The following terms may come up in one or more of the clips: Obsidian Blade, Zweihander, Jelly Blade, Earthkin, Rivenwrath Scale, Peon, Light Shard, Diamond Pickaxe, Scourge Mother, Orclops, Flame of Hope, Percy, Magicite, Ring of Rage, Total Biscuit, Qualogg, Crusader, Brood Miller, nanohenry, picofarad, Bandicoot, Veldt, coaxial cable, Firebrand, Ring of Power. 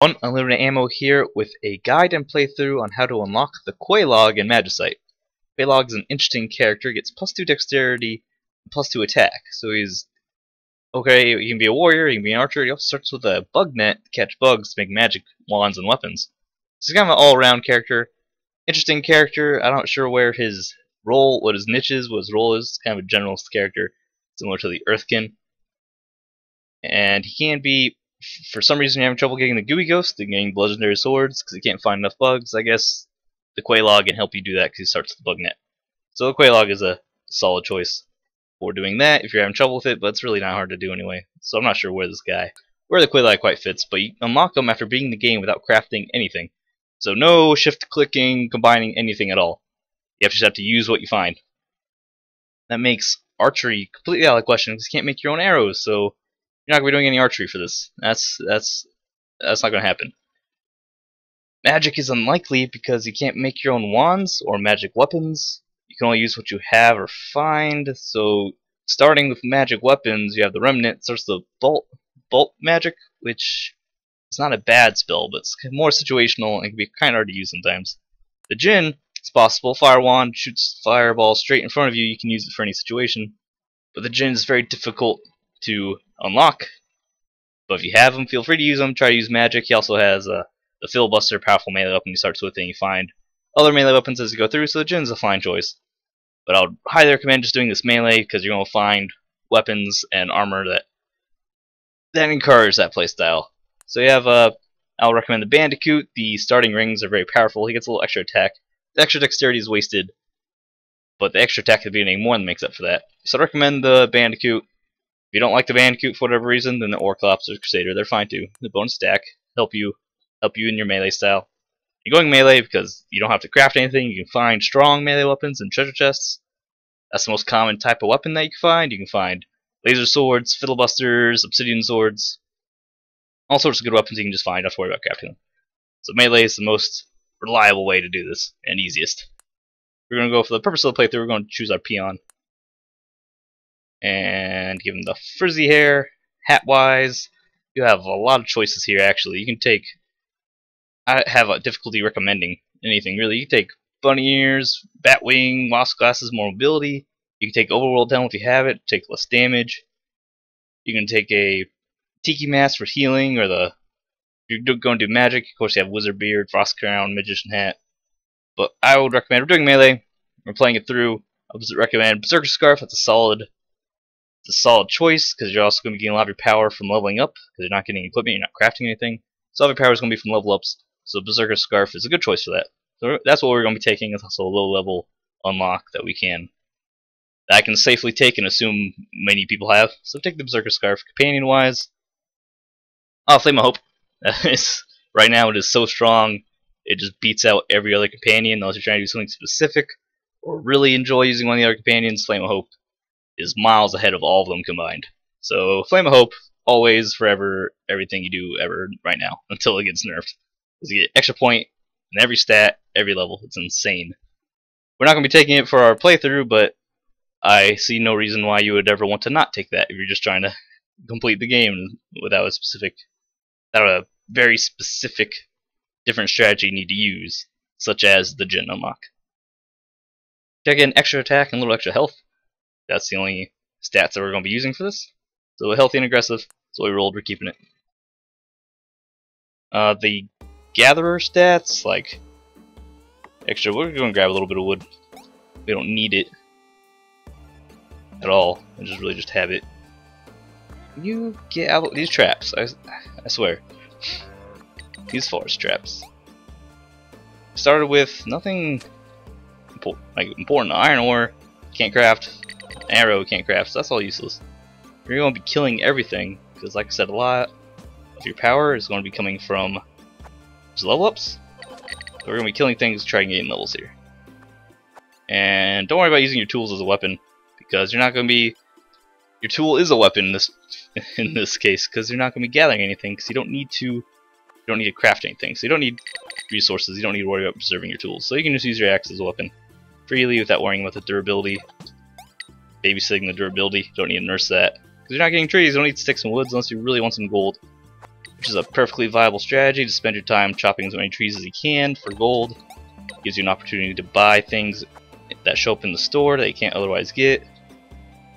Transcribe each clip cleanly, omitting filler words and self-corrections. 1 unlimited ammo here with a guide and playthrough on how to unlock the Qualogg and Magicite. Qualogg's an interesting character, gets +2 dexterity, +2 attack. So he's okay, you can be a warrior, you can be an archer, he also starts with a bug net to catch bugs to make magic wands and weapons. So he's kind of an all around character. Interesting character, I'm not sure where his role, what his niche is, what his role is, it's kind of a generalist character, similar to the Earthkin. And he can be, for some reason you're having trouble getting the Gooey Ghost, then getting the Legendary Swords, because you can't find enough bugs. I guess the Qualogg can help you do that because he starts with the bug net. So the Qualogg is a solid choice for doing that if you're having trouble with it, but it's really not hard to do anyway. So I'm not sure where the Qualogg quite fits, but you unlock them after beating the game without crafting anything. So no shift clicking, combining anything at all. You just have to use what you find. That makes archery completely out of the question because you can't make your own arrows, so you're not going to be doing any archery for this. That's not going to happen. Magic is unlikely because you can't make your own wands or magic weapons. You can only use what you have or find, so starting with magic weapons, you have the Remnant, starts the bolt magic, which is not a bad spell, but it's more situational and can be kind of hard to use sometimes. The Djinn, it's possible, Fire Wand shoots fireball straight in front of you, you can use it for any situation, but the Djinn is very difficult to unlock, but if you have them, feel free to use them, try to use magic. He also has the Filibuster, powerful melee weapon you start with, and you find other melee weapons as you go through, so the Djinn's a fine choice. But I would highly recommend just doing this melee because you're going to find weapons and armor that encourage that playstyle. So you have, I'll recommend the Bandicoot. The starting rings are very powerful. He gets a little extra attack. The extra dexterity is wasted, but the extra attack at the beginning more than makes up for that. So I recommend the Bandicoot. If you don't like the Bandicoot for whatever reason, then the Orclops or Crusader, they're fine too. The bonus stack help you in your melee style. You're going melee because you don't have to craft anything. You can find strong melee weapons and treasure chests. That's the most common type of weapon that you can find. You can find laser swords, filibusters, obsidian swords, all sorts of good weapons you can just find. Don't have to worry about crafting them. So melee is the most reliable way to do this and easiest. We're going to go for the purpose of the playthrough. We're going to choose our Peon and give him the frizzy hair. Hat-wise, you have a lot of choices here. Actually, you can take. I have a difficulty recommending anything really. You can take bunny ears, bat wing, wasp glasses, more mobility. You can take overworld down if you have it, take less damage. You can take a tiki mask for healing, or if you're going to do magic, of course you have wizard beard, frost crown, magician hat. But I would recommend, we're doing melee, we're playing it through, I would recommend berserker scarf. That's a solid choice because you're also going to be getting a lot of your power from leveling up because you're not getting equipment, you're not crafting anything. So all your power is going to be from level ups. So Berserker Scarf is a good choice for that. So that's what we're going to be taking. It's also a low-level unlock that I can safely take and assume many people have. So take the Berserker Scarf. Companion-wise, Flame of Hope. Right now it is so strong, it just beats out every other companion unless you're trying to do something specific or really enjoy using one of the other companions. Flame of Hope is miles ahead of all of them combined. So Flame of Hope, always, forever, everything you do ever right now until it gets nerfed. You get extra point in every stat, every level. It's insane. We're not going to be taking it for our playthrough, but I see no reason why you would ever want to not take that if you're just trying to complete the game without a very specific different strategy you need to use, such as the Djinn unlock. I get an extra attack and a little extra health. That's the only stats that we're going to be using for this. So healthy and aggressive. So we rolled. We're keeping it. The Gatherer stats, like extra, we're going to grab a little bit of wood. We don't need it at all. I just really just have it. You get out of these traps, I swear. These forest traps. Started with nothing important. Iron ore, can't craft. Arrow, can't craft. So that's all useless. You're going to be killing everything because, like I said, a lot of your power is going to be coming from level ups. So we're going to be killing things to try and gain levels here. And don't worry about using your tools as a weapon because you're not going to be... Your tool is a weapon in this case because you're not going to be gathering anything because you don't need to craft anything. So you don't need resources. You don't need to worry about preserving your tools. So you can just use your axe as a weapon freely without worrying about the durability. Babysitting the durability. You don't need to nurse that because you're not getting trees. You don't need sticks and woods unless you really want some gold. which is a perfectly viable strategy to spend your time chopping as many trees as you can for gold. Gives you an opportunity to buy things that show up in the store that you can't otherwise get.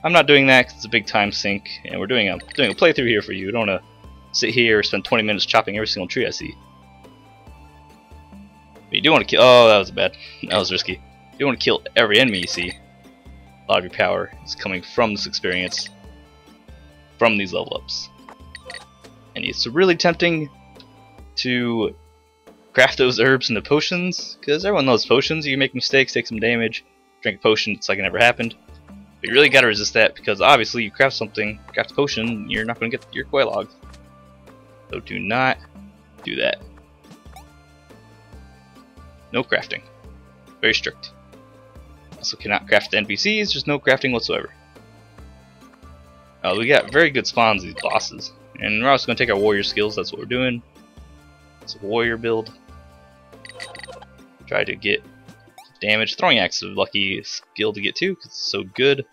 I'm not doing that because it's a big time sink, and we're doing a playthrough here for you. I don't want to sit here and spend 20 minutes chopping every single tree I see. But you do want to kill... Oh, that was bad. That was risky. You do want to kill every enemy you see. A lot of your power is coming from this experience, from these level ups. And it's really tempting to craft those herbs into potions, because everyone loves potions. You make mistakes, take some damage, drink a potion, it's like it never happened. But you really gotta resist that, because obviously you craft a potion, you're not gonna get your Qualogg. So do not do that. No crafting. Very strict. Also cannot craft the NPCs, just no crafting whatsoever. We got very good spawns, these bosses. And we're also gonna take our warrior skills, that's what we're doing. It's a warrior build. Try to get damage. Throwing axe is a lucky skill to get too, because it's so good.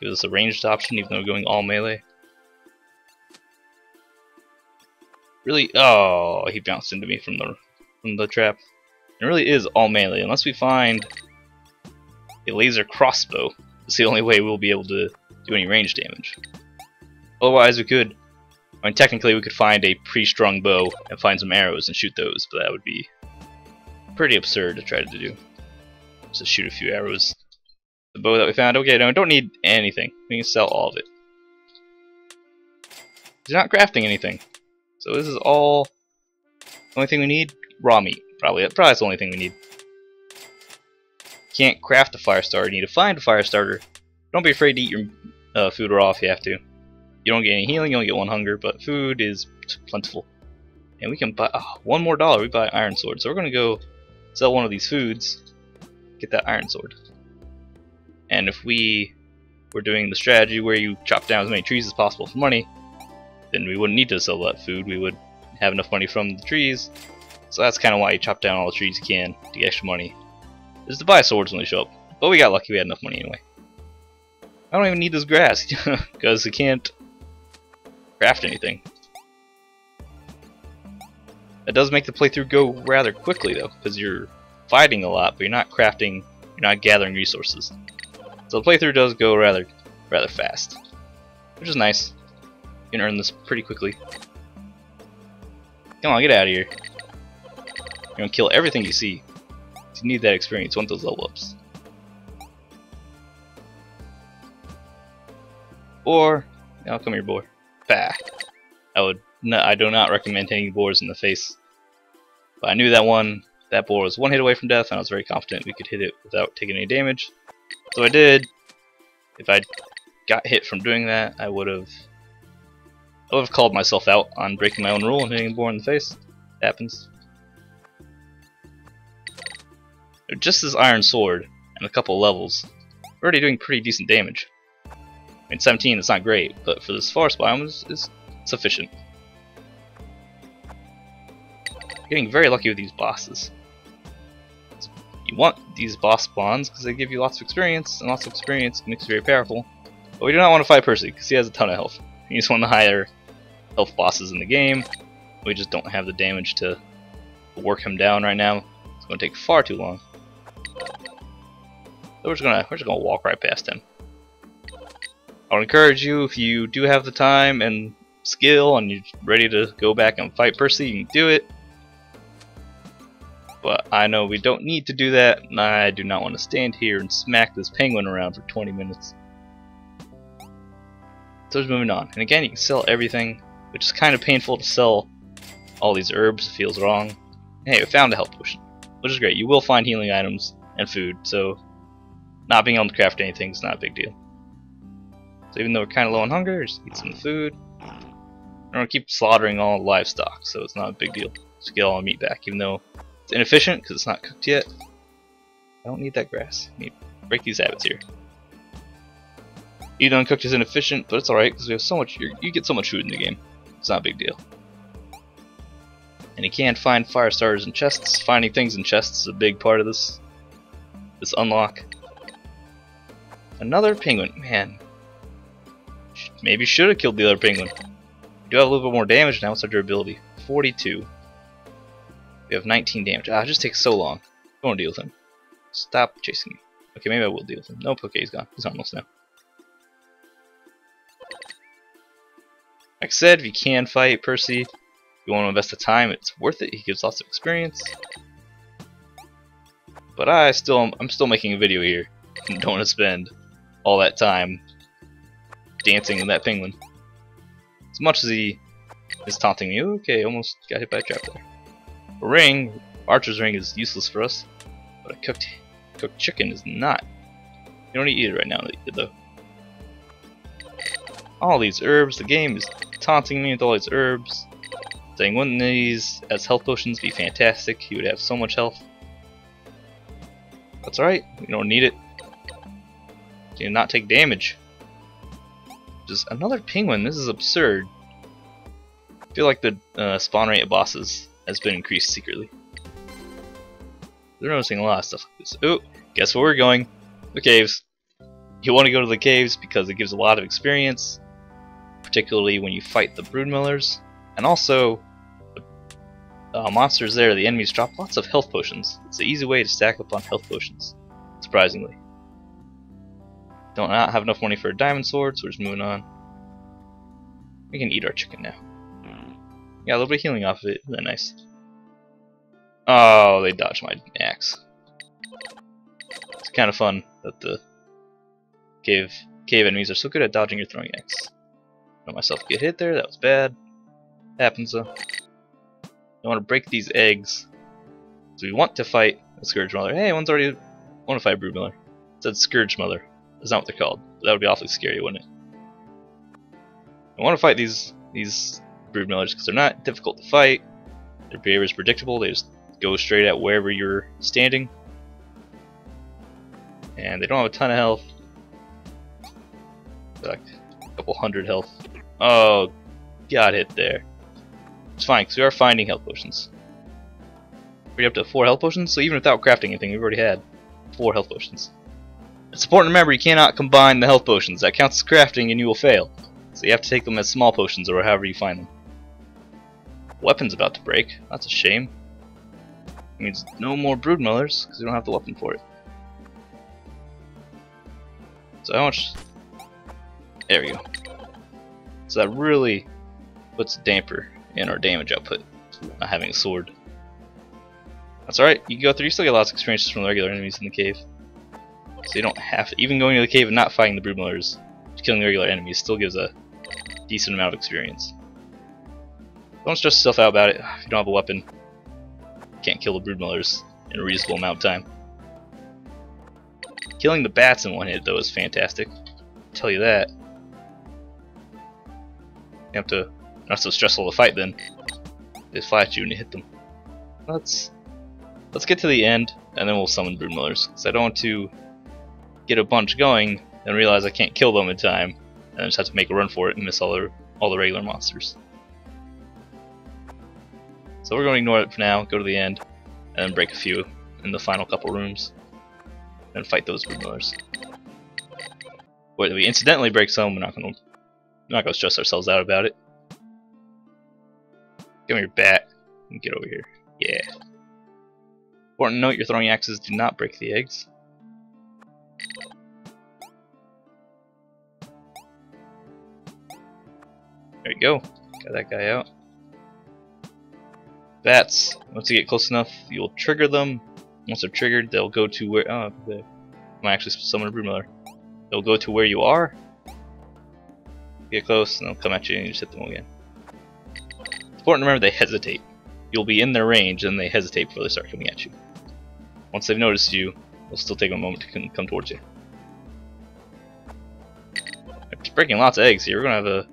Gives us a ranged option, even though we're going all melee. Really, oh, he bounced into me from the trap. It really is all melee, unless we find a laser crossbow. It's the only way we'll be able to do any range damage. Otherwise, we could. I mean, technically, we could find a pre-strung bow and find some arrows and shoot those, but that would be pretty absurd to try to do. So shoot a few arrows. The bow that we found, okay, no, we don't need anything. We can sell all of it. He's not crafting anything. So this is all... The only thing we need? Raw meat. Probably that's the only thing we need. Can't craft a fire starter. You need to find a fire starter. Don't be afraid to eat your food raw if you have to. You don't get any healing, you only get one hunger, but food is plentiful. And we can buy, one more dollar, we buy an iron sword. So we're going to go sell one of these foods, get that iron sword. And if we were doing the strategy where you chop down as many trees as possible for money, then we wouldn't need to sell that food, we would have enough money from the trees. So that's kind of why you chop down all the trees you can to get extra money, is to buy swords when they show up. But we got lucky, we had enough money anyway. I don't even need this grass, because we can't craft anything. That does make the playthrough go rather quickly though, because you're fighting a lot, but you're not crafting, you're not gathering resources. So the playthrough does go rather fast, which is nice. You can earn this pretty quickly. Come on, get out of here. You're gonna kill everything you see. You need that experience, you want those level ups. Or, now come here, boy. Bah. I do not recommend hitting boars in the face. But I knew that boar was one hit away from death, and I was very confident we could hit it without taking any damage. So I did. If I got hit from doing that, I would have called myself out on breaking my own rule and hitting a boar in the face. It happens. Just this iron sword and a couple levels, we're already doing pretty decent damage. I mean, 17, it's not great, but for this forest biome, it's sufficient. Getting very lucky with these bosses. You want these boss spawns because they give you lots of experience, and lots of experience makes you very powerful. But we do not want to fight Percy because he has a ton of health. He's one of the higher health bosses in the game. We just don't have the damage to work him down right now. It's going to take far too long. So we're just gonna walk right past him. I would encourage you, if you do have the time and skill and you're ready to go back and fight Percy, you can do it. But I know we don't need to do that, and I do not want to stand here and smack this penguin around for 20 minutes. So just moving on. And again, you can sell everything, which is kind of painful to sell all these herbs, it feels wrong. Hey, we found a health potion, which is great. You will find healing items and food, so not being able to craft anything is not a big deal. So even though we're kind of low on hunger, just eat some food. And we're going to keep slaughtering all the livestock, so it's not a big deal. Just get all the meat back, even though it's inefficient because it's not cooked yet. I don't need that grass. I need to break these habits here. Eating uncooked is inefficient, but it's alright because we have so much. You get so much food in the game. It's not a big deal. And you can find fire starters in chests. Finding things in chests is a big part of this unlock. Another penguin, man. Maybe should have killed the other penguin. do have a little bit more damage now. What's our durability? 42. We have 19 damage. Ah, it just takes so long. I won't deal with him. Stop chasing me. Okay, maybe I will deal with him. Nope, okay, he's gone. He's harmless now. Like I said, if you can fight Percy, if you want to invest the time, it's worth it. He gives lots of experience. But I'm still making a video here. I don't want to spend all that time dancing with that penguin. As much as he is taunting me. Okay, almost got hit by a trap there. A ring, Archer's ring is useless for us, but a cooked chicken is not. You don't need to eat it right now though. All these herbs, the game is taunting me with all these herbs, saying wouldn't these as health potions be fantastic? He would have so much health. That's alright, you don't need it. You do not take damage. Just another penguin, this is absurd. I feel like the spawn rate of bosses has been increased secretly. They're noticing a lot of stuff like this. Ooh, guess where we're going? The caves. You want to go to the caves because it gives a lot of experience, particularly when you fight the Brood Millers, and also the monsters there, the enemies drop lots of health potions. It's an easy way to stack up on health potions, surprisingly. Don't not have enough money for a diamond sword, so we're just moving on. We can eat our chicken now. Yeah, a little bit of healing off of it. Isn't that nice? Oh, they dodged my axe. It's kind of fun that the cave enemies are so good at dodging your throwing axe. Let myself get hit there. That was bad. Happens though. I want to break these eggs. So we want to fight a Scourge Mother. Hey, one's already want to fight Brood Miller. It said Scourge Mother. That's not what they're called. But that would be awfully scary, wouldn't it? I want to fight these Brood Millers because they're not difficult to fight. Their behavior is predictable. They just go straight at wherever you're standing, and they don't have a ton of health. Like a couple hundred health. Oh, got hit there. It's fine because we are finding health potions. We're up to 4 health potions, so even without crafting anything, we've already had 4 health potions. It's important to remember you cannot combine the health potions. That counts as crafting, and you will fail. So you have to take them as small potions or however you find them. Weapon's about to break. That's a shame. It means no more Brood Millers because we don't have the weapon for it. So how much? There we go. So that really puts a damper in our damage output. Not having a sword. That's alright. You can go through. You still get lots of experiences from the regular enemies in the cave. So you don't have to. Even going to the cave and not fighting the Brood Millers, killing regular enemies still gives a decent amount of experience. Don't stress yourself out about it. If you don't have a weapon, you can't kill the Brood Millers in a reasonable amount of time. Killing the bats in one hit though is fantastic. I'll tell you that. You have to, not so stressful to fight then. They fly at you and you hit them. Let's get to the end and then we'll summon Brood Millers. Because I don't want to get a bunch going and realize I can't kill them in time, and I just have to make a run for it and miss all the regular monsters. So we're going to ignore it for now, go to the end, and then break a few in the final couple rooms, and fight those Brood Millers. Whether we incidentally break some, we're not going to stress ourselves out about it. Give me your bat and get over here. Yeah. Important to note: your throwing axes do not break the eggs. There you go. Got that guy out. Bats. Once you get close enough, you'll trigger them. Once they're triggered, they'll go to where. Oh, I'm actually summoning a Brood Miller. They'll go to where you are. Get close, and they'll come at you, and you just hit them again. It's important to remember they hesitate. You'll be in their range, and they hesitate before they start coming at you. Once they've noticed you, they'll still take a moment to come towards you. It's breaking lots of eggs here. We're gonna have a.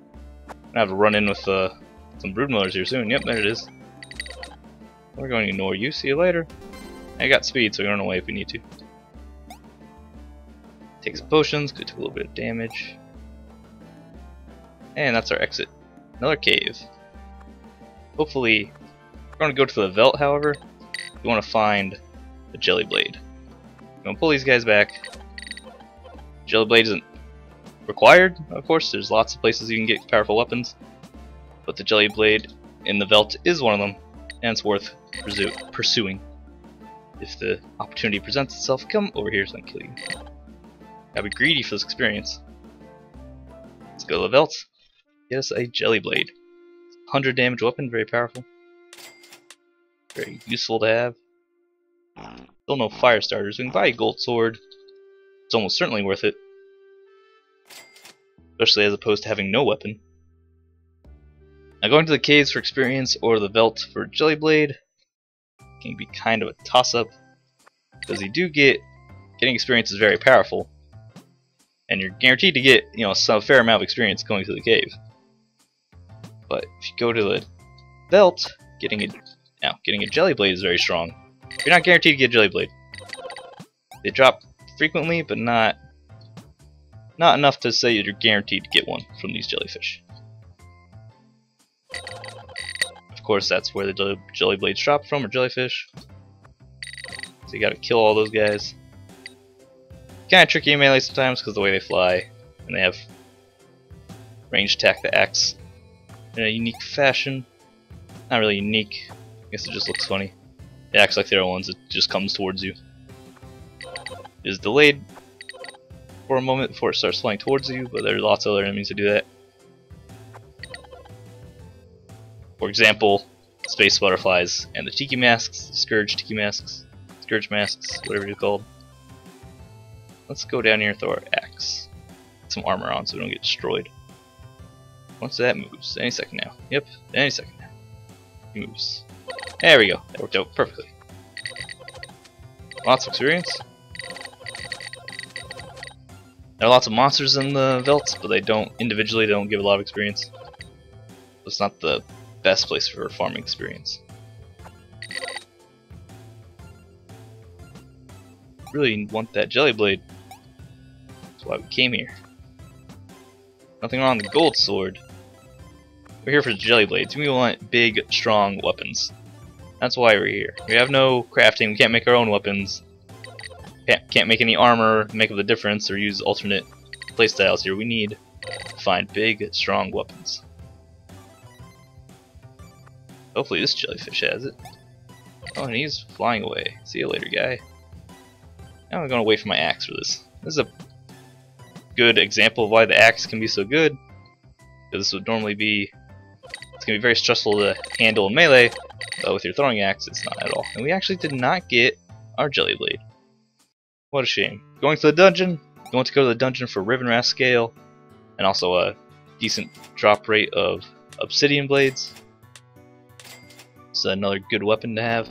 I have to run in with some Brood Millers here soon. Yep, there it is. We're going to ignore you. See you later. I got speed, so we run away if we need to. Take some potions. Could do a little bit of damage. And that's our exit. Another cave. Hopefully, we're going to go to the Veldt. However, we want to find the Jelly Blade. I'm going to pull these guys back. Jelly Blade isn't required, of course. There's lots of places you can get powerful weapons, but but the Jelly Blade in the Veldt is one of them, and it's worth pursuing. If the opportunity presents itself, come over here so I can kill you. Gotta be greedy for this experience. Let's go to the Veldt. Get us a Jelly Blade. 100 damage weapon, very powerful. Very useful to have. Still no fire starters. We can buy a gold sword. It's almost certainly worth it. Especially as opposed to having no weapon. Now going to the caves for experience or the Veldt for Jelly Blade can be kind of a toss-up, because you do getting experience is very powerful, and you're guaranteed to get, you know, a fair amount of experience going through the cave. But if you go to the Veldt, getting a Jelly Blade is very strong. You're not guaranteed to get a Jelly Blade. They drop frequently, but not enough to say you're guaranteed to get one from these jellyfish. Of course, that's where the Jelly Blades drop from, or jellyfish. So you gotta kill all those guys. Kinda tricky in melee sometimes because the way they fly, and they have range attack the axe in a unique fashion. Not really unique, I guess it just looks funny. It acts like the other ones, it just comes towards you. It is delayed for a moment before it starts flying towards you, but there are lots of other enemies that do that. For example, space butterflies and the tiki masks, scourge masks, whatever they're called. Let's go down here and throw our axe. Get some armor on so we don't get destroyed. Once that moves, any second now. Yep, any second now. It moves. There we go. That worked out perfectly. Lots of experience. There are lots of monsters in the Veldt, but they don't give a lot of experience. It's not the best place for farming experience. Really want that Jelly Blade. That's why we came here. Nothing wrong with the gold sword. We're here for the Jelly Blades. We want big, strong weapons. That's why we're here. We have no crafting. We can't make our own weapons. Can't make any armor, make up the difference, or use alternate playstyles here. We need to find big, strong weapons. Hopefully this jellyfish has it. Oh, and he's flying away. See you later, guy. Now I'm going to wait for my axe for this. This is a good example of why the axe can be so good. This would normally be... It's going to be very stressful to handle in melee, but with your throwing axe, it's not at all. And we actually did not get our Jelly Blade. What a shame. Going to the dungeon. You want to go to the dungeon for Rivenwrath Scale, and also a decent drop rate of Obsidian Blades. It's another good weapon to have.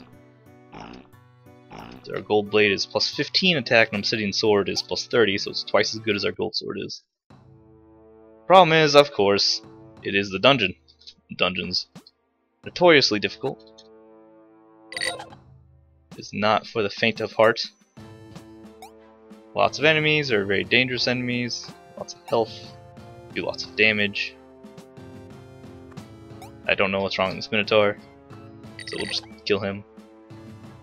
Our gold blade is plus 15 attack and Obsidian Sword is plus 30, so it's twice as good as our gold sword is. Problem is, of course, it is the dungeon. Dungeons notoriously difficult. It's not for the faint of heart. Lots of enemies, or very dangerous enemies, lots of health, do lots of damage. I don't know what's wrong with this Minotaur, so we'll just kill him.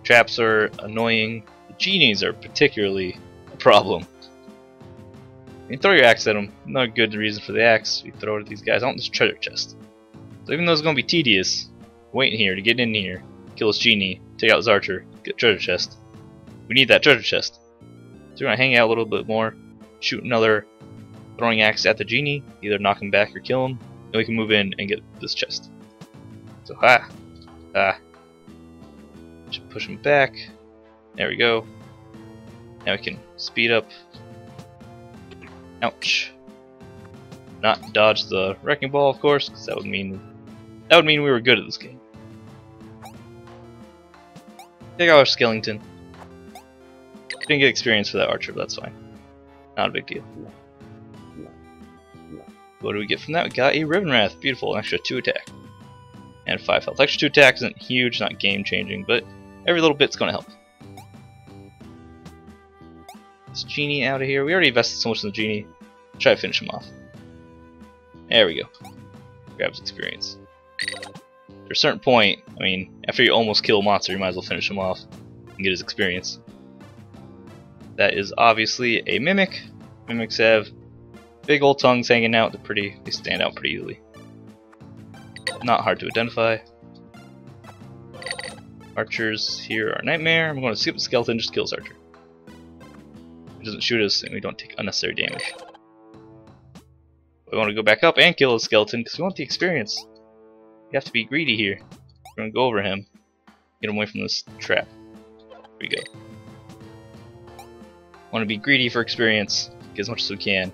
Traps are annoying. The genies are particularly a problem. You can throw your axe at them. Not a good reason for the axe. You throw it at these guys. I want this treasure chest. So even though it's going to be tedious, waiting here to get in here, kill this genie, take out this archer, get treasure chest. We need that treasure chest. So we're going to hang out a little bit more, shoot another throwing axe at the genie, either knock him back or kill him, and we can move in and get this chest. So ha! Ah, should push him back. There we go. Now we can speed up. Ouch! Not dodge the wrecking ball, of course, because that would mean we were good at this game. Take out our skeleton. Didn't get experience for that archer, but that's fine. Not a big deal. What do we get from that? We got a Rivenwrath. Beautiful, an extra 2 attack. And 5 health. Extra 2 attack isn't huge, not game changing, but every little bit's going to help. This genie out of here. We already invested so much in the genie. Try to finish him off. There we go. Grabs experience. At a certain point, I mean, after you almost kill a monster, you might as well finish him off and get his experience. That is obviously a mimic. Mimics have big old tongues hanging out. They stand out pretty easily. not hard to identify. Archers here are a nightmare. I'm going to skip the skeleton, just kills Archer. It doesn't shoot us and we don't take unnecessary damage. We want to go back up and kill the skeleton because we want the experience. You have to be greedy here. We're going to go over him. Get him away from this trap. There we go. Want to be greedy for experience. Get as much as we can.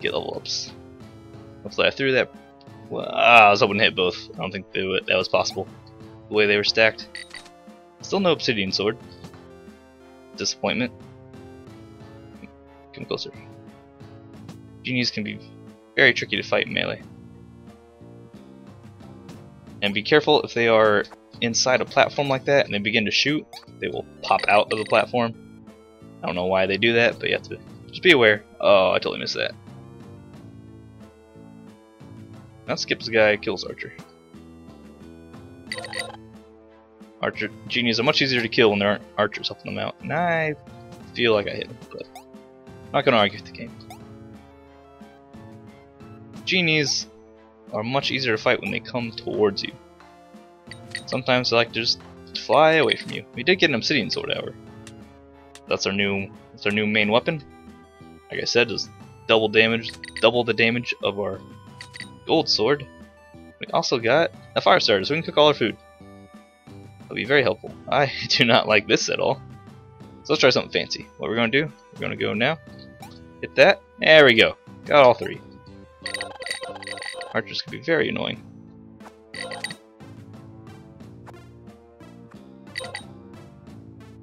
Get level ups. Hopefully I threw that. Well, I was hoping to hit both. I don't think that was possible. The way they were stacked. Still no obsidian sword. Disappointment. Come closer. Genies can be very tricky to fight in melee. And be careful if they are inside a platform like that and they begin to shoot, they will pop out of the platform. I don't know why they do that, but you have to just be aware. Oh, I totally missed that. That skips the guy, kills Archer. Archer genies are much easier to kill when there aren't archers helping them out. And I feel like I hit him, but I'm not going to argue with the game. Genies are much easier to fight when they come towards you. Sometimes they like to just fly away from you. We did get an obsidian sword, however. That's our new main weapon. Like I said, does double the damage of our gold sword. We also got a fire starter, so we can cook all our food. That'll be very helpful. I do not like this at all. So let's try something fancy. What we're gonna do? We're gonna go now. Hit that. There we go. Got all three. Archers could be very annoying.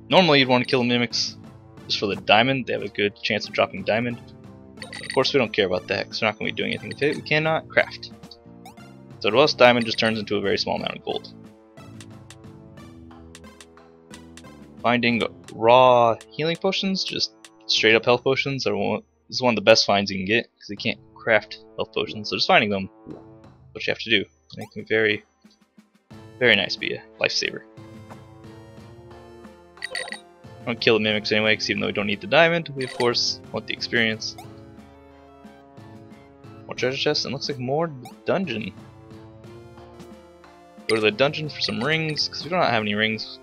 Normally you'd want to kill mimics just for the diamond. They have a good chance of dropping diamond. Of course we don't care about that because we're not going to be doing anything with it. We cannot craft. So to us, diamond just turns into a very small amount of gold. Finding raw healing potions, just straight up health potions, is one of the best finds you can get because you can't craft health potions. So just finding them is what you have to do. Make them very, very nice, be a lifesaver. I'm gonna kill the mimics anyway, because even though we don't need the diamond, we of course want the experience. More treasure chests, and looks like more dungeon. Go to the dungeon for some rings, because we don't have any rings.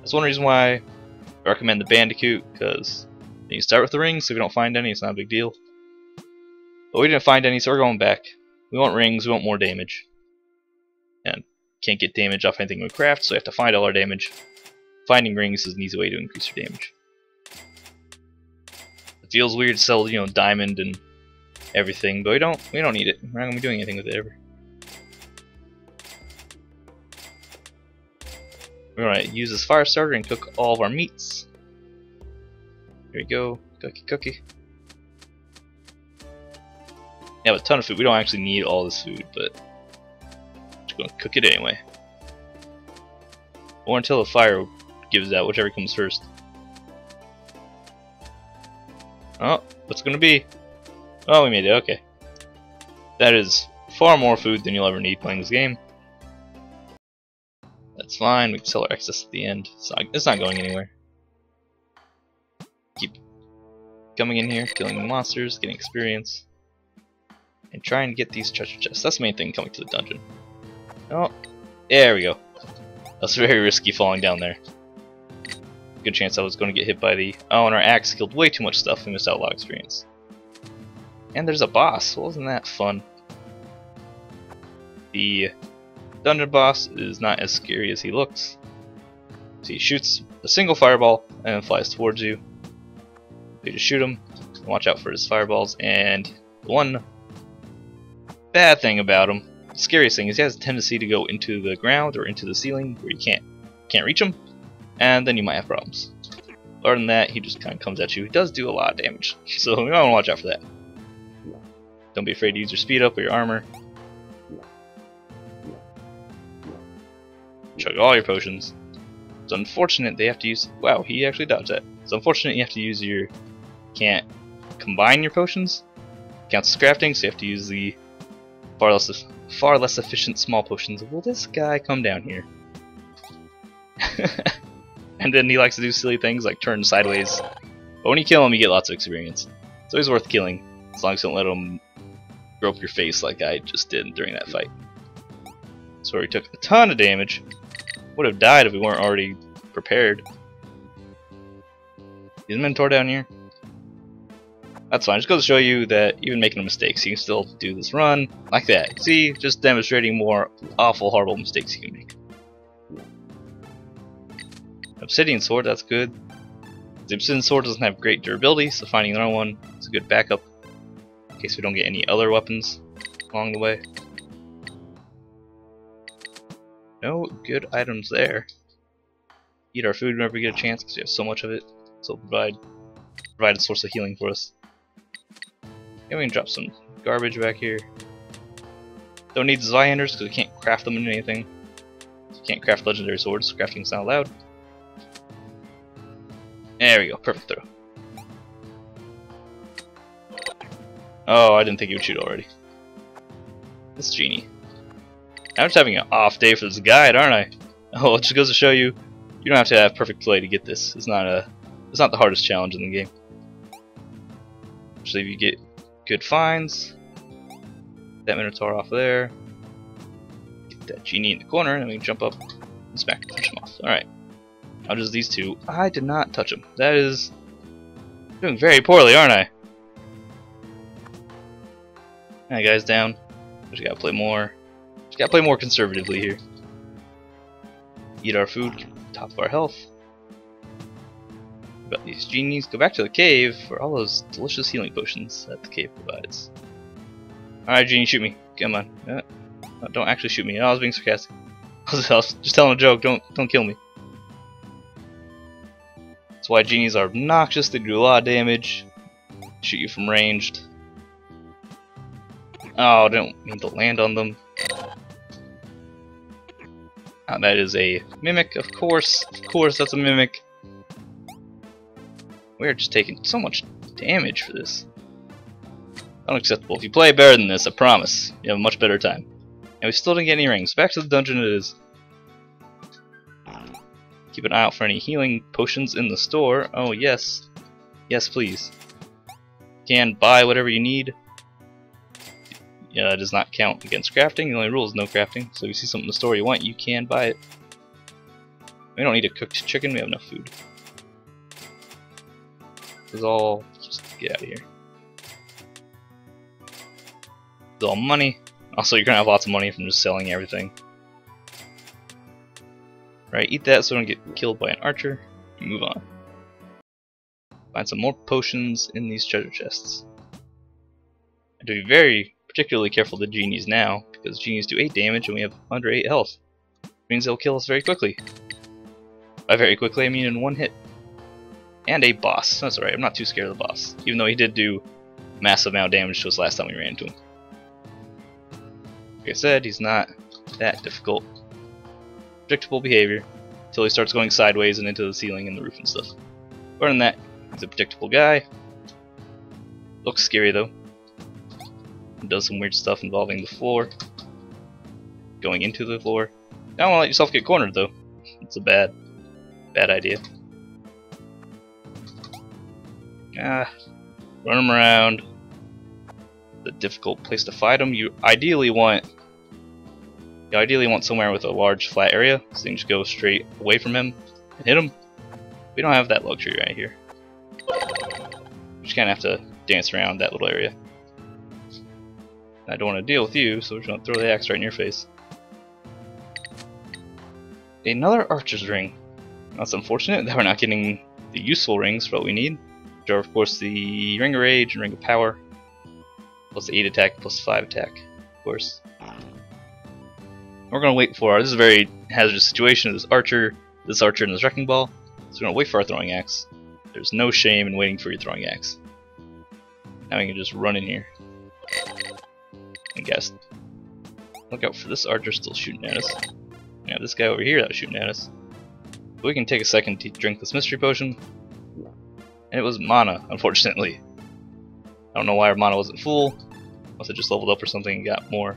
That's one reason why I recommend the Bandicoot, because you start with the rings, so if you don't find any, it's not a big deal. But we didn't find any, so we're going back. We want rings, we want more damage. And can't get damage off anything we craft, so we have to find all our damage. Finding rings is an easy way to increase your damage. It feels weird to sell, you know, diamond and everything, but we don't need it. We're not gonna be doing anything with it ever. We're gonna use this fire starter and cook all of our meats. Here we go, cookie cookie. We have a ton of food. We don't actually need all this food, but we're just gonna cook it anyway, or until the fire gives out, whichever comes first. Oh, what's it gonna be? Oh, we made it, okay. That is far more food than you'll ever need playing this game. That's fine, we can sell our excess at the end. It's not going anywhere. Keep coming in here, killing monsters, getting experience, and trying to get these treasure chests. That's the main thing coming to the dungeon. Oh, there we go. That's very risky falling down there. Good chance I was going to get hit by the... Oh, and our axe killed way too much stuff. We missed out a lot of experience. And there's a boss. Well, wasn't that fun? The dungeon boss is not as scary as he looks. So he shoots a single fireball and flies towards you. You just shoot him. Watch out for his fireballs. And the one bad thing about him, the scariest thing, is he has a tendency to go into the ground or into the ceiling where you can't reach him, and then you might have problems. Other than that, he just kind of comes at you. He does do a lot of damage, so you might want to watch out for that. Don't be afraid to use your speed up or your armor. Chug all your potions. It's unfortunate they have to use... Wow, he actually dodged that. It's unfortunate you have to use your... Can't combine your potions. Counts as crafting, so you have to use the far less efficient small potions. Will this guy come down here? And then he likes to do silly things like turn sideways. But when you kill him, you get lots of experience. It's always worth killing, as long as you don't let him grope your face like I just did during that fight. So he took a ton of damage. Would have died if we weren't already prepared. Is Mentor down here? That's fine. Just goes to show you that even making mistakes, you can still do this run like that. See, just demonstrating more awful, horrible mistakes you can make. Obsidian sword, that's good. The Obsidian sword doesn't have great durability, so finding another one is a good backup in case we don't get any other weapons along the way. No good items there. Eat our food whenever we get a chance because we have so much of it. So it'll provide a source of healing for us. And we can drop some garbage back here. Don't need Zyanders because we can't craft them into anything. So we can't craft legendary swords, so crafting's not allowed. There we go, perfect throw. Oh, I didn't think he would shoot already. This genie. I'm just having an off day for this guide, aren't I? Oh, it just goes to show you, you don't have to have perfect play to get this. It's not the hardest challenge in the game. Actually, if you get good finds, that Minotaur off there, get that genie in the corner, and we can jump up and smack and punch him off. Alright. Now just these two. I did not touch him. That is doing very poorly, aren't I? Alright, guys, down. Just gotta play more. Just gotta play more conservatively here. Eat our food, top of our health. About these genies, go back to the cave for all those delicious healing potions that the cave provides. Alright, genie, shoot me. Come on. No, don't actually shoot me. No, I was being sarcastic. I was just telling a joke. Don't kill me. That's why genies are obnoxious. They do a lot of damage. Shoot you from ranged. Oh, I don't mean to land on them. Oh, that is a mimic, of course. Of course, that's a mimic. We're just taking so much damage for this. Unacceptable. If you play better than this, I promise, you have a much better time. And we still didn't get any rings. Back to the dungeon it is. Keep an eye out for any healing potions in the store. Oh yes. Yes please. You can buy whatever you need. Yeah, that does not count against crafting. The only rule is no crafting. So if you see something in the store you want, you can buy it. We don't need a cooked chicken, we have enough food. This is all, just get out of here. It's all money. Also, you're gonna have lots of money from just selling everything. Right, eat that so we don't get killed by an archer. And move on. Find some more potions in these treasure chests. I have to be very particularly careful of the genies now, because genies do 8 damage and we have under 8 health. Which means they'll kill us very quickly. By very quickly, I mean in one hit. And a boss. That's alright, I'm not too scared of the boss. Even though he did do a massive amount of damage to us last time we ran into him. Like I said, he's not that difficult. Predictable behavior. Until he starts going sideways and into the ceiling and the roof and stuff. Other than that, he's a predictable guy. Looks scary though. He does some weird stuff involving the floor. Going into the floor. You don't want to let yourself get cornered though. It's a bad idea. Run them around. The difficult place to fight them. You ideally want somewhere with a large flat area, so you can just go straight away from him and hit him. We don't have that luxury right here. We just kind of have to dance around that little area. I don't want to deal with you, so we're just going to throw the axe right in your face. Another archer's ring. That's unfortunate that we're not getting the useful rings for what we need. Which are of course the Ring of Rage and Ring of Power, plus the 8 attack, plus 5 attack, of course. We're going to wait for this is a very hazardous situation, this archer and this wrecking ball, so we're going to wait for our throwing axe. There's no shame in waiting for your throwing axe. Now we can just run in here. I guess. Look out for this archer still shooting at us. We have this guy over here that was shooting at us. But we can take a second to drink this mystery potion. And it was mana, unfortunately. I don't know why our mana wasn't full. Unless it just leveled up or something and got more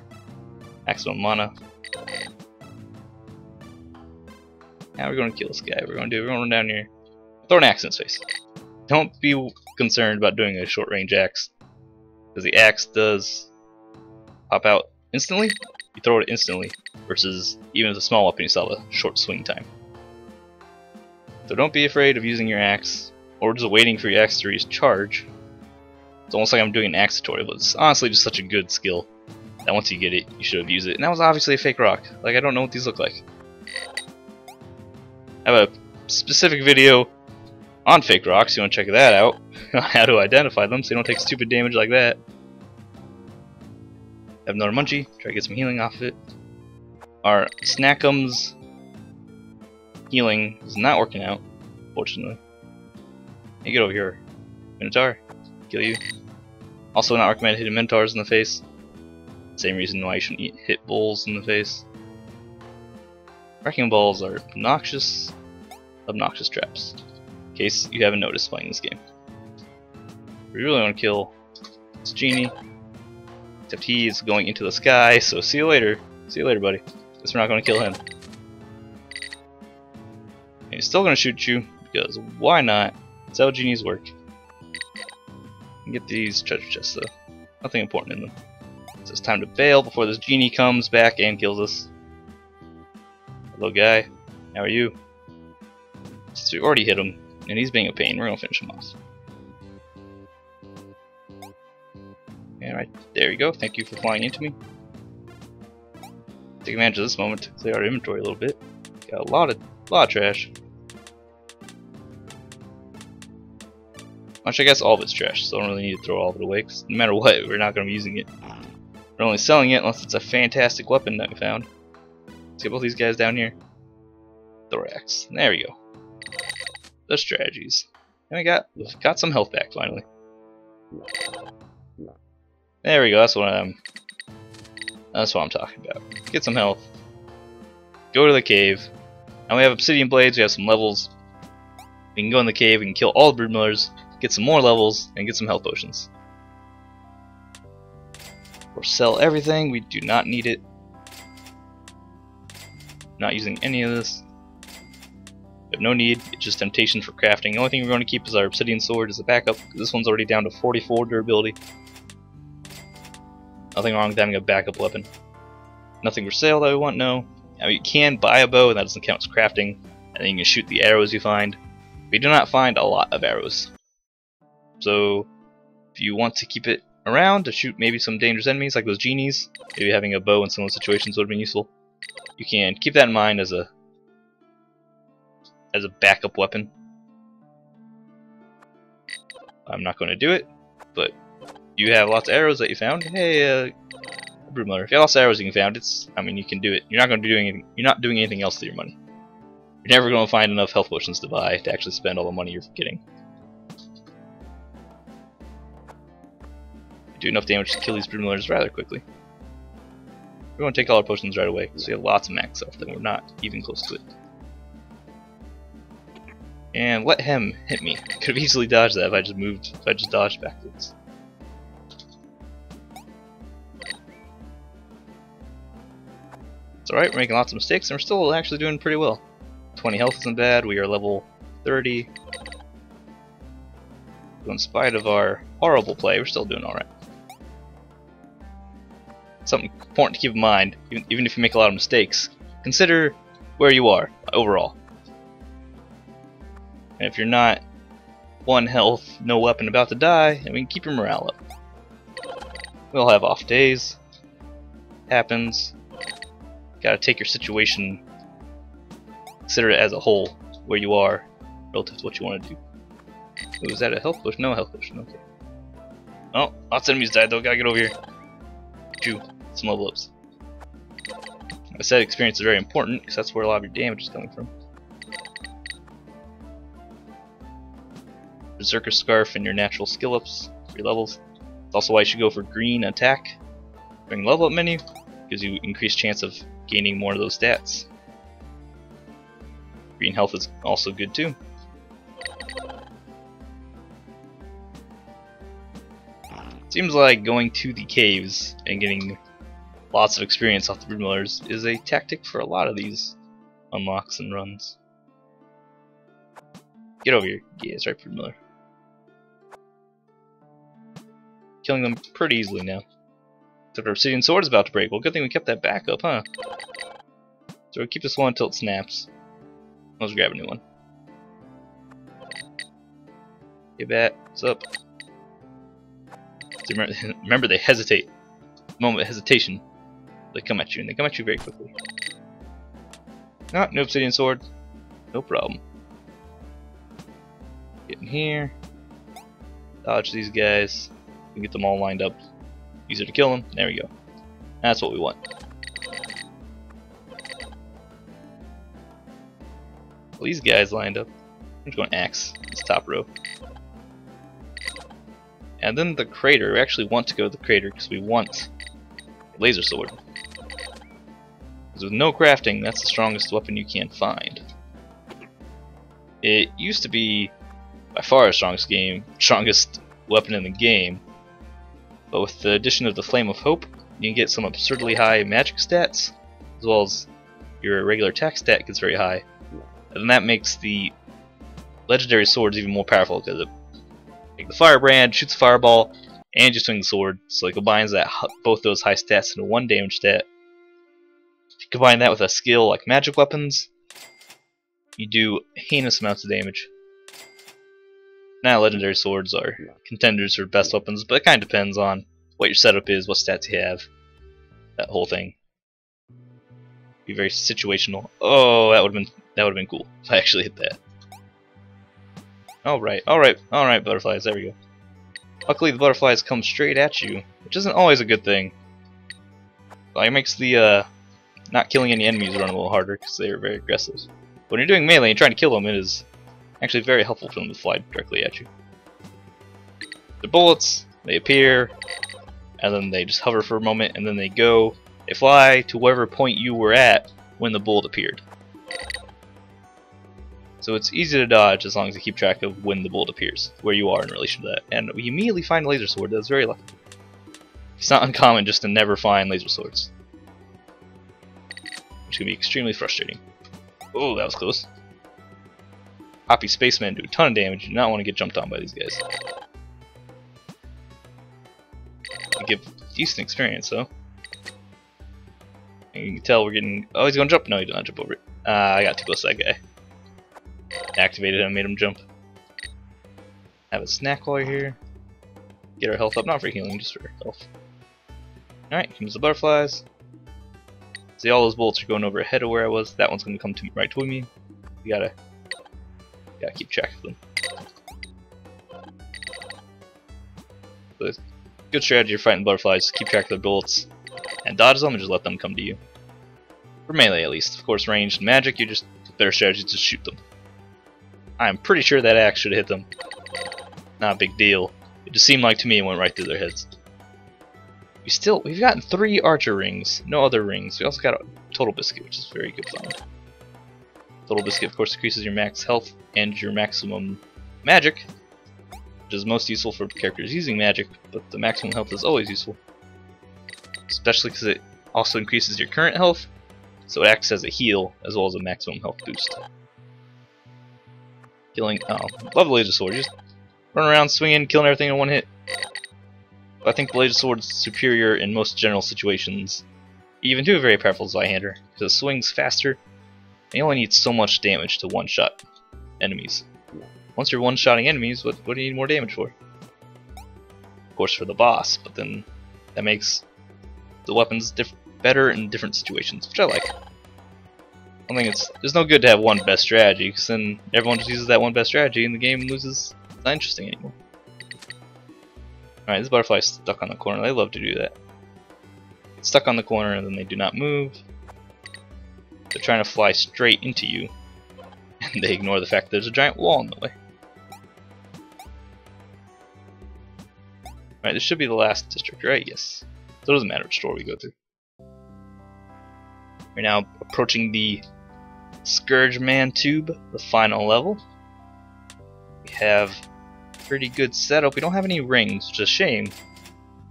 maximum mana. Now we're going to kill this guy. We're going to run down here. Throw an axe in his face. Don't be concerned about doing a short range axe. Because the axe does pop out instantly. you throw it instantly, versus even with a small weapon you still have a short swing time. So don't be afraid of using your axe, or just waiting for your axe to recharge. It's almost like I'm doing an axe tutorial, but it's honestly just such a good skill that once you get it, you should have used it. And that was obviously a fake rock. Like, I don't know what these look like. I have a specific video on fake rocks, you want to check that out, on how to identify them so you don't take stupid damage like that. Have another munchie, try to get some healing off of it. Our Snackums healing is not working out, fortunately. Hey, get over here, Minotaur, kill you. Also not recommended hitting Minotaurs in the face. Same reason why you shouldn't hit Bulls in the face. Wrecking Balls are obnoxious traps, in case you haven't noticed playing this game. We really want to kill this Genie. Except he is going into the sky, so see you later. See you later, buddy. Guess we're not going to kill him. And he's still going to shoot you, because why not? That's how genies work. Get these treasure chests, though. Nothing important in them. So it's time to bail before this genie comes back and kills us. Hello, guy. How are you? Since we already hit him, and he's being a pain, we're going to finish him off. Alright, there you go. Thank you for flying into me. Take advantage of this moment to clear our inventory a little bit. Got a lot of trash. Which I guess all of it's trash, so I don't really need to throw all of it away, because no matter what, we're not going to be using it. We're only selling it unless it's a fantastic weapon that we found. Let's get both these guys down here. Thorax. There we go. The strategies. And we got some health back, finally. There we go, that's what I'm talking about. Get some health. Go to the cave. Now we have obsidian blades, we have some levels. We can go in the cave, we can kill all the brood millers, get some more levels, and get some health potions. Or sell everything, we do not need it. Not using any of this. We have no need, it's just temptation for crafting. The only thing we're going to keep is our obsidian sword as a backup. This one's already down to 44 durability. Nothing wrong with having a backup weapon. Nothing for sale that we want, no. Now you can buy a bow, and that doesn't count as crafting. And then you can shoot the arrows you find. We do not find a lot of arrows. So if you want to keep it around to shoot maybe some dangerous enemies like those genies, maybe having a bow in some of those situations would have been useful. You can keep that in mind as a backup weapon. I'm not going to do it, but you have lots of arrows that you found. Hey, Brood Miller, if you have lots of arrows you can found, you can do it. You're not going to be doing anything. You're not doing anything else with your money. You're never going to find enough health potions to buy to actually spend all the money you're getting. You do enough damage to kill these Brood Millers rather quickly. We're going to take all our potions right away because we have lots of max health, and we're not even close to it. And let him hit me. I could have easily dodged that if I just dodged backwards. Alright, we're making lots of mistakes and we're still actually doing pretty well. 20 health isn't bad, we are level 30. So in spite of our horrible play, we're still doing alright. Something important to keep in mind, even if you make a lot of mistakes, consider where you are overall. And if you're not one health, no weapon about to die, then we can keep your morale up. We all have off days. Happens. Gotta take your situation, consider it as a whole, where you are, relative to what you want to do. Ooh, is that a health potion? No health potion, okay. Oh, lots of enemies died though, gotta get over here. Two, some level ups. Like I said, experience is very important, because that's where a lot of your damage is coming from. Berserker Scarf and your natural skill ups, 3 levels. That's also why you should go for green attack during level up menu. Gives you increased chance of gaining more of those stats. Green health is also good too. Seems like going to the caves and getting lots of experience off the Brood Millers is a tactic for a lot of these unlocks and runs. Get over here. Yeah, that's right, Brood Miller. Killing them pretty easily now. that our obsidian sword is about to break. Well, good thing we kept that back up, huh? So we'll keep this one until it snaps. Let's grab a new one. Hey, Bat, what's up? Remember, they hesitate. Moment of hesitation, they come at you, and they come at you very quickly. No obsidian sword. No problem. Get in here. Dodge these guys. We can get them all lined up. Easier to kill them. There we go. That's what we want. Well, these guys lined up. I'm just going to axe this top row. And then the crater. We actually want to go to the crater because we want a laser sword. Because with no crafting, that's the strongest weapon you can find. It used to be by far the strongest weapon in the game, but with the addition of the Flame of Hope, you can get some absurdly high magic stats, as well as your regular attack stat gets very high. And that makes the legendary swords even more powerful, because it the Firebrand shoots a fireball and you swing the sword, so it combines that both those high stats into one damage stat. If you combine that with a skill like magic weapons, you do heinous amounts of damage. Now legendary swords are contenders for best weapons, but it kind of depends on what your setup is, what stats you have, that whole thing. Be very situational. Oh, that would have been cool if I actually hit that. Alright, butterflies, there we go. Luckily the butterflies come straight at you, which isn't always a good thing. It makes the not killing any enemies run a little harder because they are very aggressive. When you're doing melee and trying to kill them, it is actually very helpful for them to fly directly at you. They're bullets, they appear, and then they just hover for a moment, and then they go. They fly to whatever point you were at when the bullet appeared. So it's easy to dodge as long as you keep track of when the bullet appears, where you are in relation to that. And we immediately find a laser sword, that's very lucky. It's not uncommon just to never find laser swords, which can be extremely frustrating. Oh, that was close. Hoppy spacemen do a ton of damage. You do not want to get jumped on by these guys. They give decent experience, though. And you can tell we're getting... Oh, he's going to jump. No, he did not jump over it. I got too close to that guy. Activated him, made him jump. Have a snack while you're here. Get our health up, not for healing, just for health. Alright, comes the butterflies. See, all those bolts are going over ahead of where I was. That one's going to come to me, right toward me. You gotta keep track of them. So it's a good strategy for fighting butterflies. Just keep track of their bullets and dodge them, and just let them come to you. For melee, at least. Of course, ranged and magic, you just better strategy to shoot them. I'm pretty sure that axe should have hit them. Not a big deal. It just seemed like to me it went right through their heads. We've gotten 3 archer rings, no other rings. We also got a Total Biscuit, which is a very good find. Total Biscuit, of course, increases your max health and your maximum magic, which is most useful for characters using magic, but the maximum health is always useful. Especially because it also increases your current health, so it acts as a heal as well as a maximum health boost. Killing, oh, love the laser sword. Just run around swinging, killing everything in one hit. I think the laser sword is superior in most general situations, even to a very powerful Zweihander, because it swings faster, and you only need so much damage to one-shot enemies. Once you're one-shotting enemies, what do you need more damage for? Of course, for the boss, but then that makes the weapons better in different situations, which I like. I think there's no good to have one best strategy, because then everyone just uses that one best strategy, and the game loses. It's not interesting anymore. Alright, this butterfly's stuck on the corner. They love to do that. It's stuck on the corner and then they do not move. They're trying to fly straight into you. And they ignore the fact that there's a giant wall in the way. Alright, this should be the last district, right? Yes. So it doesn't matter which door we go through. We're now approaching the Scourge Man tube, the final level. We have pretty good setup. We don't have any rings, which is a shame.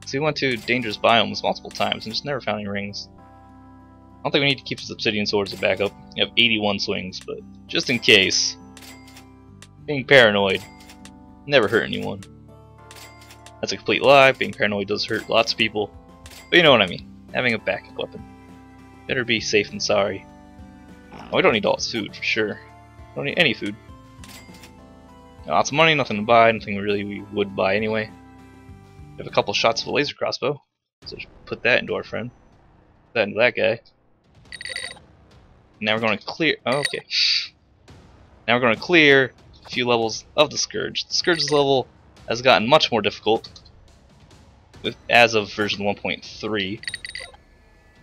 So we went to dangerous biomes multiple times and just never found any rings. I don't think we need to keep this obsidian sword as a backup. We have 81 swings, but just in case. Being paranoid never hurt anyone. That's a complete lie. Being paranoid does hurt lots of people. But you know what I mean. Having a backup weapon. Better be safe than sorry. Oh, we don't need all this food for sure. Don't need any food. Lots of money, nothing to buy, nothing really we would buy anyway. We have a couple shots of a laser crossbow, so just put that into our friend. Put that into that guy. Now we're going to clear. Oh, okay. Now we're going to clear a few levels of the Scourge. The Scourge's level has gotten much more difficult. As of version 1.3,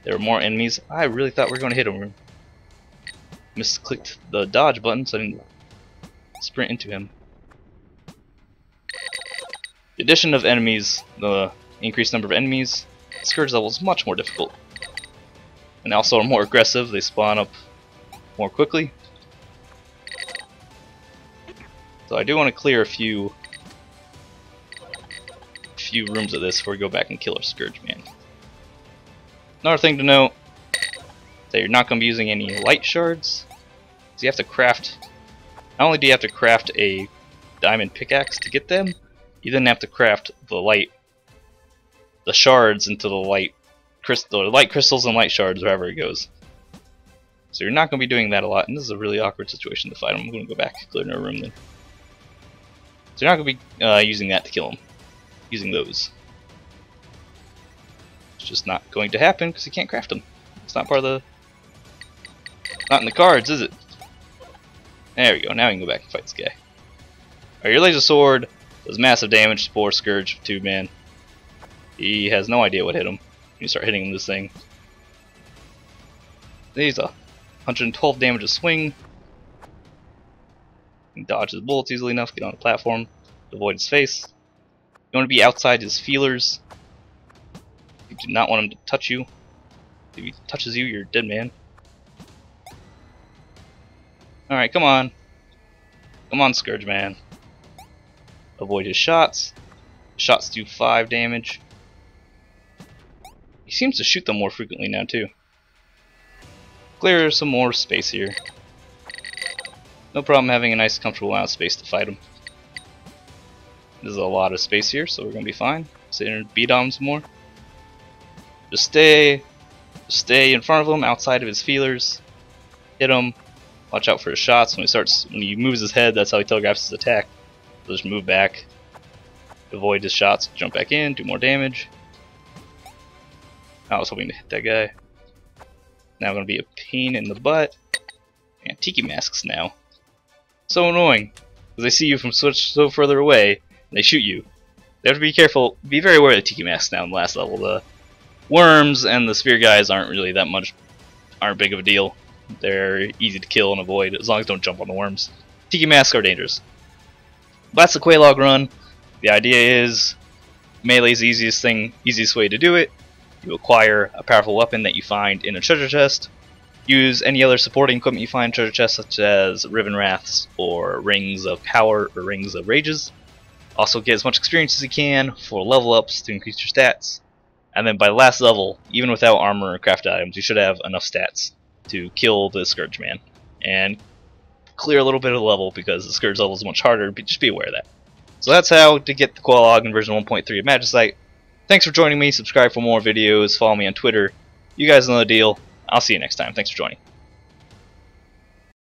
there were more enemies. I really thought we were going to hit him. Misclicked the dodge button, so I didn't sprint into him. The addition of enemies, the increased number of enemies, the Scourge level is much more difficult. And they also are more aggressive, they spawn up more quickly. So I do want to clear a few rooms of this before we go back and kill our Scourge Man. Another thing to note, that you're not going to be using any light shards. So you have to craft, not only do you have to craft a diamond pickaxe to get them, you then have to craft the shards into the light crystals and light shards wherever it goes. So you're not going to be doing that a lot, and this is a really awkward situation to fight. I'm going to go back and clear no room then. So you're not going to be using that to kill him. Using those. It's just not going to happen because you can't craft them. It's not part of the... Not in the cards, is it? There we go, now we can go back and fight this guy. Alright, your laser sword does massive damage to poor Scourge Tube Man. He has no idea what hit him. You start hitting him this thing. He's a 112 damage a swing. You can dodge his bullets easily enough, get on the platform, avoid his face. You want to be outside his feelers. You do not want him to touch you. If he touches you, you're a dead man. Alright, come on. Come on, Scourge Man. Avoid his shots. Shots do 5 damage. He seems to shoot them more frequently now, too. Clear some more space here. No problem having a nice, comfortable amount of space to fight him. There's a lot of space here, so we're going to be fine. Sit here and beat on him some more. Just stay in front of him, outside of his feelers. Hit him. Watch out for his shots. When he moves his head, that's how he telegraphs his attack. So just move back. Avoid his shots. Jump back in. Do more damage. I was hoping to hit that guy. Now I'm going to be a pain in the butt. And Tiki Masks now. So annoying. Because they see you from so further away, and they shoot you. They have to be careful. Be very aware of the Tiki Masks now in the last level. The worms and the spear guys aren't really that much... aren't big of a deal. They're easy to kill and avoid, as long as don't jump on the worms. Tiki Masks are dangerous. But that's the Qualogg run. The idea is, melee's the easiest way to do it. You acquire a powerful weapon that you find in a treasure chest. Use any other supporting equipment you find in treasure chests, such as Rivenwraths or Rings of Power or Rings of Rages. Also get as much experience as you can for level ups to increase your stats. And then by the last level, even without armor or crafted items, you should have enough stats to kill the Scourge Man. And clear a little bit of the level because the Scourge level is much harder, but just be aware of that. So that's how to get the Qualogg in version 1.3 of Magicite. Thanks for joining me, subscribe for more videos, follow me on Twitter. You guys know the deal. I'll see you next time. Thanks for joining.